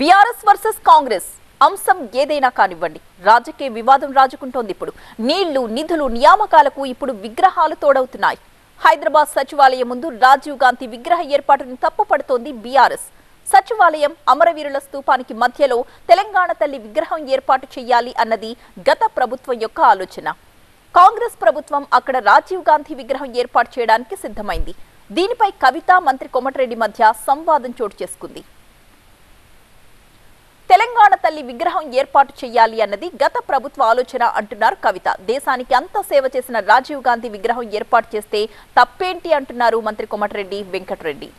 BRS versus Congress అంశం ఏదైనా కానివ్వండి, రాజకీయ వివాదం రాజుకుంటోంది. ఇప్పుడు నీళ్లు, నిధులు, నియామకాలకు ఇప్పుడు విగ్రహాలు తోడవుతున్నాయి. హైదరాబాద్ సచివాలయం ముందు రాజీవ్ గాంధీ విగ్రహ ఏర్పాటును తప్పుపడుతోంది బీఆర్ఎస్. సచివాలయం, అమరవీరుల స్తూపానికి మధ్యలో తెలంగాణ తల్లి విగ్రహం ఏర్పాటు చేయాలి అన్నది గత ప్రభుత్వం యొక్క ఆలోచన. కాంగ్రెస్ ప్రభుత్వం అక్కడ రాజీవ్ గాంధీ విగ్రహం ఏర్పాటు చేయడానికి సిద్ధమైంది. దీనిపై కవిత, మంత్రి కోమటిరెడ్డి మధ్య సంవాదం చోటు చేసుకుంది. తెలంగాణ తల్లి విగ్రహం ఏర్పాటు చేయాలి అన్నది గత ప్రభుత్వ ఆలోచన అంటున్నారు కవిత. దేశానికి అంత సేవ చేసిన రాజీవ్ గాంధీ విగ్రహం ఏర్పాటు చేస్తే తప్పేంటి అంటున్నారు మంత్రి కోమటిరెడ్డి వెంకటరెడ్డి.